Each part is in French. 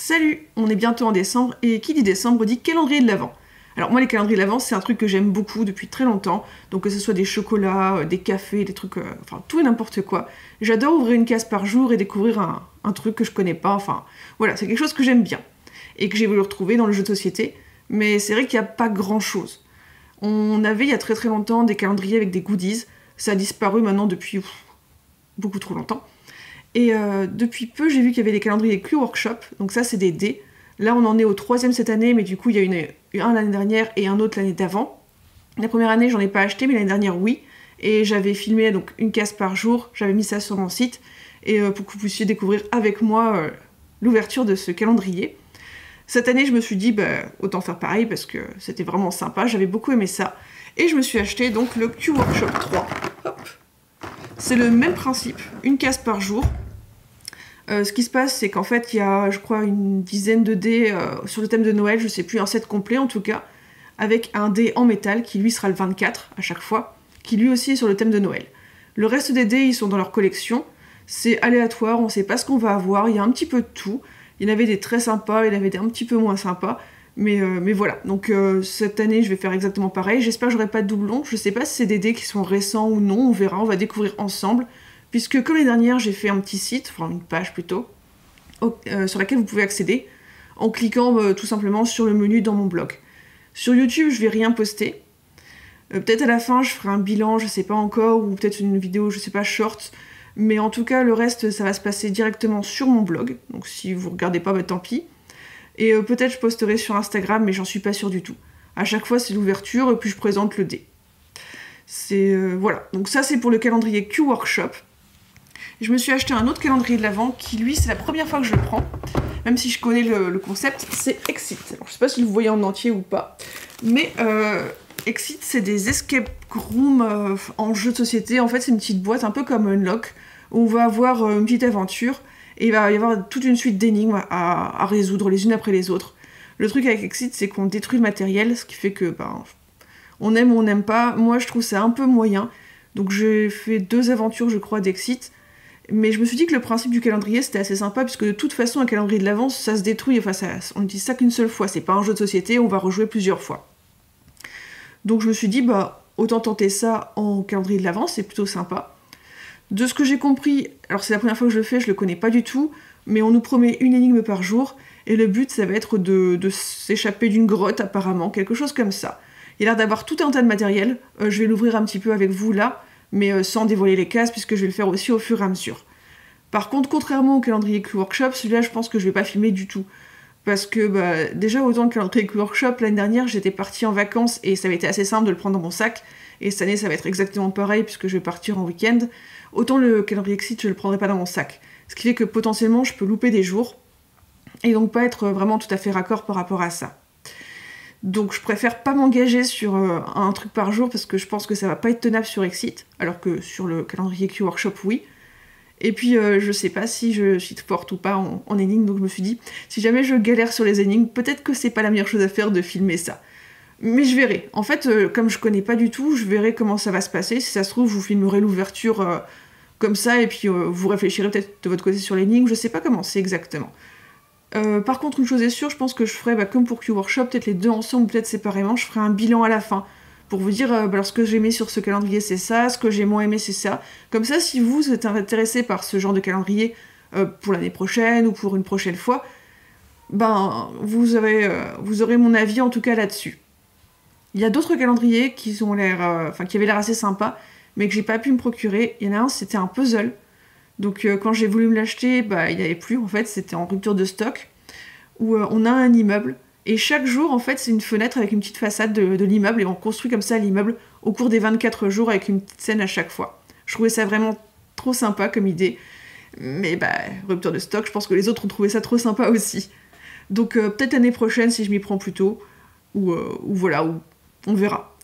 Salut, on est bientôt en décembre, et qui dit décembre dit calendrier de l'Avent. Alors moi les calendriers de l'Avent c'est un truc que j'aime beaucoup depuis très longtemps, donc que ce soit des chocolats, des cafés, des trucs, enfin tout et n'importe quoi. J'adore ouvrir une case par jour et découvrir un truc que je connais pas, enfin voilà, c'est quelque chose que j'aime bien, et que j'ai voulu retrouver dans le jeu de société, mais c'est vrai qu'il n'y a pas grand chose. On avait il y a très très longtemps des calendriers avec des goodies, ça a disparu maintenant depuis beaucoup trop longtemps, et depuis peu j'ai vu qu'il y avait des calendriers Q-Workshop, donc ça c'est des dés. Là, on en est au troisième cette année, mais du coup, il y a un l'année dernière et un autre l'année d'avant. La première année, j'en ai pas acheté, mais l'année dernière, oui. Et j'avais filmé donc une case par jour, j'avais mis ça sur mon site, et pour que vous puissiez découvrir avec moi l'ouverture de ce calendrier. Cette année, je me suis dit, bah, autant faire pareil, parce que c'était vraiment sympa, j'avais beaucoup aimé ça. Et je me suis acheté donc le Q-Workshop 3. C'est le même principe, une case par jour. Ce qui se passe, c'est qu'en fait, il y a, je crois, une dizaine de dés sur le thème de Noël, je sais plus, un set complet en tout cas, avec un dé en métal qui lui sera le 24 à chaque fois, qui lui aussi est sur le thème de Noël. Le reste des dés, ils sont dans leur collection, c'est aléatoire, on ne sait pas ce qu'on va avoir, il y a un petit peu de tout. Il y en avait des très sympas, il y en avait des un petit peu moins sympas, mais voilà. Donc cette année, je vais faire exactement pareil, j'espère que j'aurai pas de doublons, je ne sais pas si c'est des dés qui sont récents ou non, on verra, on va découvrir ensemble. Puisque comme les dernières, j'ai fait un petit site, enfin une page plutôt, sur laquelle vous pouvez accéder en cliquant tout simplement sur le menu dans mon blog. Sur YouTube, je vais rien poster. Peut-être à la fin, je ferai un bilan, je sais pas encore, ou peut-être une vidéo, je sais pas, short. Mais en tout cas, le reste, ça va se passer directement sur mon blog. Donc si vous regardez pas, bah, tant pis. Et peut-être je posterai sur Instagram, mais j'en suis pas sûre du tout. À chaque fois, c'est l'ouverture, et puis je présente le dé. C'est voilà. Donc ça, c'est pour le calendrier Q-Workshop. Je me suis acheté un autre calendrier de l'Avent qui, lui, c'est la première fois que je le prends, même si je connais le concept, c'est Exit. Alors, je sais pas si vous voyez en entier ou pas, mais Exit, c'est des escape rooms en jeu de société. En fait, c'est une petite boîte, un peu comme Unlock, où on va avoir une petite aventure, et il va y avoir toute une suite d'énigmes à résoudre les unes après les autres. Le truc avec Exit, c'est qu'on détruit le matériel, ce qui fait que, ben, on aime ou on n'aime pas. Moi, je trouve ça un peu moyen, donc j'ai fait 2 aventures, je crois, d'Exit. Mais je me suis dit que le principe du calendrier c'était assez sympa, puisque de toute façon un calendrier de l'Avent ça se détruit, enfin ça, on n'utilise ça qu'une seule fois, c'est pas un jeu de société, on va rejouer plusieurs fois. Donc je me suis dit bah autant tenter ça en calendrier de l'Avent, c'est plutôt sympa. De ce que j'ai compris, alors c'est la première fois que je le fais, je le connais pas du tout, mais on nous promet une énigme par jour, et le but ça va être de s'échapper d'une grotte apparemment, quelque chose comme ça. Il a l'air d'avoir tout un tas de matériel, je vais l'ouvrir un petit peu avec vous là, mais sans dévoiler les cases, puisque je vais le faire aussi au fur et à mesure. Par contre, contrairement au calendrier Q-Workshop, celui-là, je pense que je vais pas filmer du tout. Parce que, bah, déjà, autant le calendrier Q-Workshop, l'année dernière, j'étais partie en vacances, et ça avait été assez simple de le prendre dans mon sac, et cette année, ça va être exactement pareil, puisque je vais partir en week-end. Autant le calendrier Exit, je le prendrai pas dans mon sac. Ce qui fait que, potentiellement, je peux louper des jours, et donc pas être vraiment tout à fait raccord par rapport à ça. Donc je préfère pas m'engager sur un truc par jour parce que je pense que ça va pas être tenable sur Exit, alors que sur le calendrier Q-Workshop, oui. Et puis je sais pas si je suis forte ou pas en énigmes, donc je me suis dit, si jamais je galère sur les énigmes, peut-être que c'est pas la meilleure chose à faire de filmer ça. Mais je verrai. En fait, comme je connais pas du tout, je verrai comment ça va se passer. Si ça se trouve, je vous filmerai l'ouverture comme ça, et puis vous réfléchirez peut-être de votre côté sur l'énigme, je sais pas comment c'est exactement. Par contre, une chose est sûre, je pense que je ferai, bah, comme pour Q-Workshop, peut-être les deux ensemble, peut-être séparément, je ferai un bilan à la fin, pour vous dire, bah, alors ce que j'ai aimé sur ce calendrier c'est ça, ce que j'ai moins aimé c'est ça. Comme ça, si vous êtes intéressé par ce genre de calendrier pour l'année prochaine ou pour une prochaine fois, ben, vous aurez mon avis en tout cas là-dessus. Il y a d'autres calendriers qui ont l'air, qui avaient l'air assez sympas, mais que j'ai pas pu me procurer. Il y en a un, c'était un puzzle. Donc quand j'ai voulu me l'acheter, bah, il n'y avait plus, en fait, c'était en rupture de stock, où on a un immeuble, et chaque jour, en fait, c'est une fenêtre avec une petite façade de l'immeuble, et on construit comme ça l'immeuble au cours des 24 jours avec une petite scène à chaque fois. Je trouvais ça vraiment trop sympa comme idée, mais bah, rupture de stock, je pense que les autres ont trouvé ça trop sympa aussi. Donc peut-être l'année prochaine, si je m'y prends plus tôt, ou voilà, ou on verra.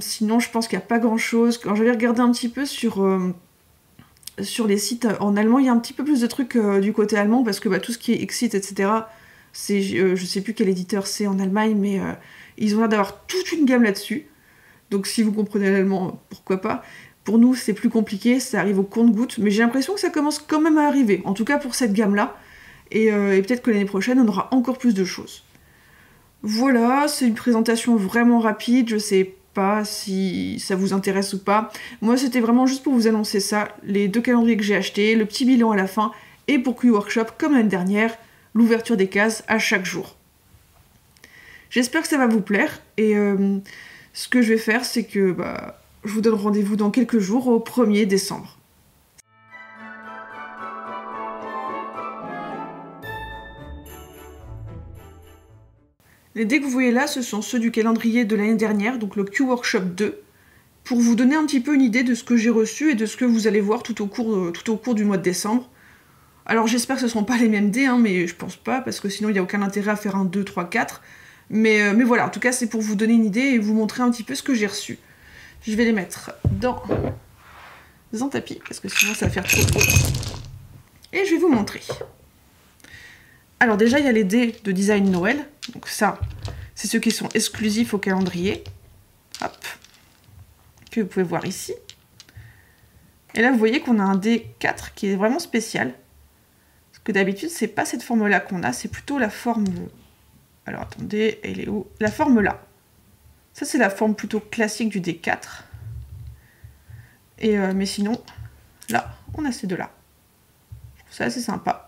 Sinon, je pense qu'il n'y a pas grand-chose. Quand j'avais regardé un petit peu sur les sites en allemand, il y a un petit peu plus de trucs du côté allemand, parce que bah, tout ce qui est Exit, etc., je sais plus quel éditeur c'est en Allemagne, mais ils ont l'air d'avoir toute une gamme là-dessus. Donc si vous comprenez l'allemand, pourquoi pas. Pour nous, c'est plus compliqué, ça arrive au compte-gouttes, mais j'ai l'impression que ça commence quand même à arriver, en tout cas pour cette gamme-là. et peut-être que l'année prochaine on aura encore plus de choses. Voilà, c'est une présentation vraiment rapide, je sais pas si ça vous intéresse ou pas. Moi c'était vraiment juste pour vous annoncer ça, les deux calendriers que j'ai achetés, le petit bilan à la fin, et pour Q-Workshop, comme l'année dernière, l'ouverture des cases à chaque jour. J'espère que ça va vous plaire, et ce que je vais faire, c'est que je vous donne rendez-vous dans quelques jours, au 1er décembre. Les dés que vous voyez là, ce sont ceux du calendrier de l'année dernière, donc le Q-Workshop 2, pour vous donner un petit peu une idée de ce que j'ai reçu et de ce que vous allez voir tout au cours du mois de décembre. Alors j'espère que ce ne seront pas les mêmes dés, hein, mais je pense pas, parce que sinon il n'y a aucun intérêt à faire un 2, 3, 4. Mais voilà, en tout cas c'est pour vous donner une idée et vous montrer un petit peu ce que j'ai reçu. Je vais les mettre dans un tapis, parce que sinon ça va faire trop gros. Et je vais vous montrer. Alors déjà, il y a les dés de design Noël. Donc ça, c'est ceux qui sont exclusifs au calendrier. Hop. Que vous pouvez voir ici. Et là, vous voyez qu'on a un dé 4 qui est vraiment spécial. Parce que d'habitude, c'est pas cette forme-là qu'on a, c'est plutôt la forme... Alors attendez, elle est où? La forme là. Ça, c'est la forme plutôt classique du dé 4. Mais sinon, là, on a ces deux-là. Je trouve ça assez sympa.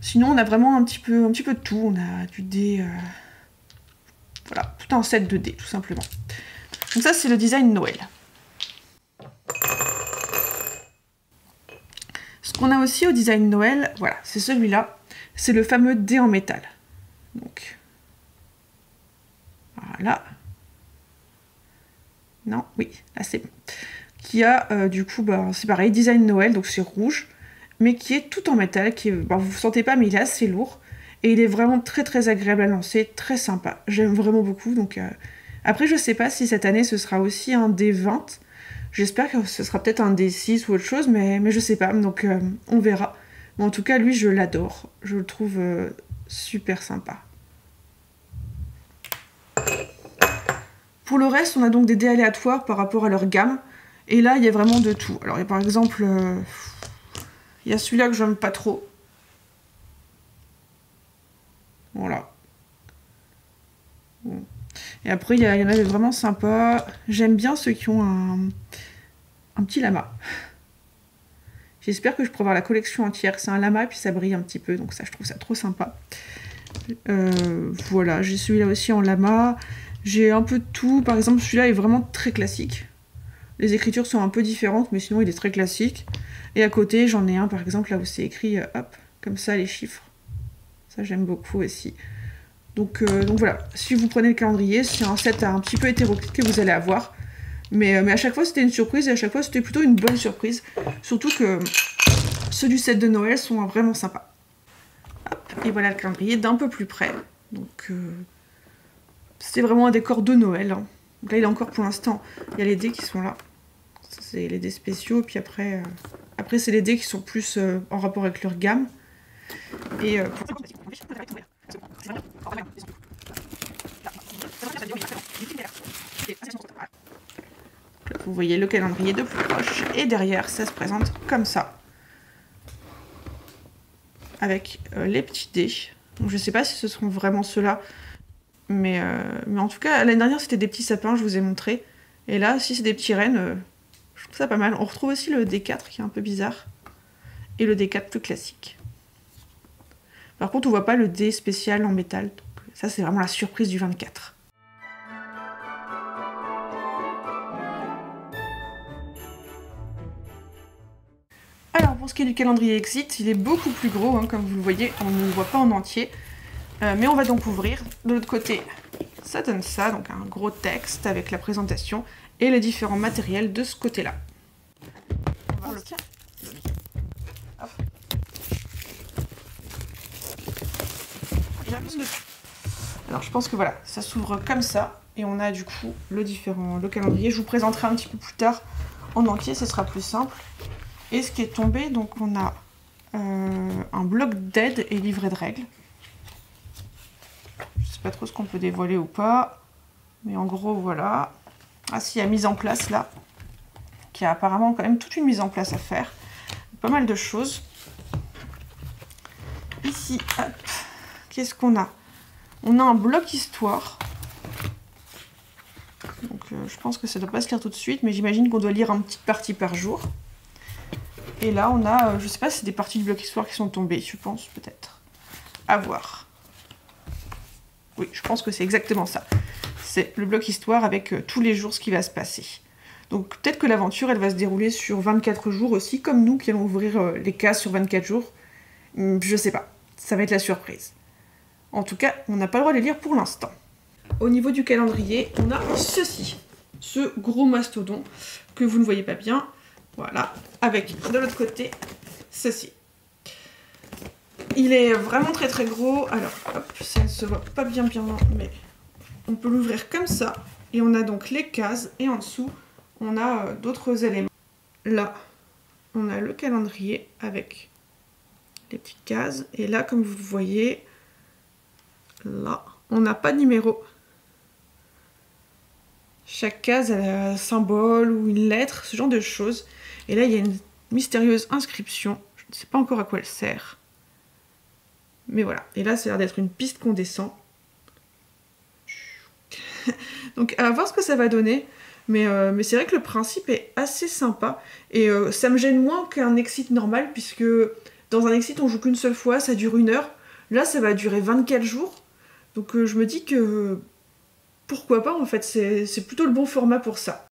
Sinon, on a vraiment un petit peu de tout. On a du dé... Voilà, tout un set de dés, tout simplement. Donc ça, c'est le design Noël. Ce qu'on a aussi au design Noël, voilà, c'est celui-là. C'est le fameux dé en métal. Donc... Voilà. Non, oui, là c'est bon. Qui a, du coup, c'est pareil, design Noël, donc c'est rouge. Mais qui est tout en métal, qui est, vous ne sentez pas, mais il est assez lourd. Et il est vraiment très très agréable à lancer, très sympa. J'aime vraiment beaucoup, donc... Après, je ne sais pas si cette année, ce sera aussi un D20. J'espère que ce sera peut-être un D6 ou autre chose, mais je ne sais pas, donc on verra. Mais en tout cas, lui, je l'adore. Je le trouve super sympa. Pour le reste, on a donc des dés aléatoires par rapport à leur gamme. Et là, il y a vraiment de tout. Alors, il y a par exemple... Il y a celui-là que j'aime pas trop. Voilà. Bon. Et après, il y en a des vraiment sympas. J'aime bien ceux qui ont un petit lama. J'espère que je pourrai avoir la collection entière. C'est un lama, puis ça brille un petit peu. Donc ça, je trouve ça trop sympa. Voilà, j'ai celui-là aussi en lama. J'ai un peu de tout. Par exemple, celui-là est vraiment très classique. Les écritures sont un peu différentes, mais sinon, il est très classique. Et à côté, j'en ai un, par exemple, là où c'est écrit, hop, comme ça, les chiffres. Ça, j'aime beaucoup aussi. Donc voilà, si vous prenez le calendrier, c'est un set un petit peu hétéroclite que vous allez avoir. Mais à chaque fois, c'était une surprise, et à chaque fois, c'était plutôt une bonne surprise. Surtout que ceux du set de Noël sont vraiment sympas. Hop, et voilà le calendrier d'un peu plus près. Donc, c'était vraiment un décor de Noël, hein. Donc là, il est encore pour l'instant. Il y a les dés qui sont là. C'est les dés spéciaux, puis après c'est les dés qui sont plus en rapport avec leur gamme. Là, vous voyez le calendrier de plus proche, et derrière ça se présente comme ça, avec les petits dés. Donc je sais pas si ce seront vraiment ceux-là, mais en tout cas l'année dernière c'était des petits sapins, je vous ai montré, et là si c'est des petits rennes... Je trouve ça pas mal. On retrouve aussi le D4 qui est un peu bizarre. Et le D4 plus classique. Par contre, on voit pas le D spécial en métal. Donc ça, c'est vraiment la surprise du 24. Alors, pour ce qui est du calendrier Exit, il est beaucoup plus gros, hein, comme vous le voyez. On ne le voit pas en entier. Mais on va donc ouvrir. De l'autre côté, ça donne ça. Donc un gros texte avec la présentation et les différents matériels de ce côté-là. On va voir le tien. Hop. Alors je pense que voilà, ça s'ouvre comme ça, et on a du coup le calendrier. Je vous présenterai un petit peu plus tard en entier, ce sera plus simple. Et ce qui est tombé, donc on a un bloc d'aide et livret de règles. Je sais pas trop ce qu'on peut dévoiler ou pas, mais en gros voilà. Ah si, il y a mise en place là, qui a apparemment quand même toute une mise en place à faire. Pas mal de choses. ici, hop, qu'est-ce qu'on a? On a un bloc histoire. Donc je pense que ça ne doit pas se lire tout de suite, mais j'imagine qu'on doit lire une petite partie par jour. Et là on a, je sais pas si c'est des parties du bloc histoire qui sont tombées, je pense peut-être. À voir. Oui, je pense que c'est exactement ça. C'est le bloc histoire avec tous les jours ce qui va se passer. Donc peut-être que l'aventure elle va se dérouler sur 24 jours aussi, comme nous qui allons ouvrir les cases sur 24 jours. Je sais pas, ça va être la surprise. En tout cas, on n'a pas le droit de les lire pour l'instant. Au niveau du calendrier, on a ceci. Ce gros mastodon que vous ne voyez pas bien. Voilà, avec de l'autre côté, ceci. Il est vraiment très très gros. Alors, hop, ça ne se voit pas bien bien, mais on peut l'ouvrir comme ça. Et on a donc les cases et en dessous, on a d'autres éléments. Là, on a le calendrier avec les petites cases. Et là, comme vous le voyez, là, on n'a pas de numéro. Chaque case elle a un symbole ou une lettre, ce genre de choses. Et là, il y a une mystérieuse inscription. Je ne sais pas encore à quoi elle sert. Mais voilà. Et là, ça a l'air d'être une piste qu'on descend. Donc, à voir ce que ça va donner. Mais c'est vrai que le principe est assez sympa. Et ça me gêne moins qu'un Exit normal, puisque dans un Exit, on joue qu'une seule fois, ça dure 1 heure. Là, ça va durer 24 jours. Donc, je me dis que... pourquoi pas en fait, c'est plutôt le bon format pour ça.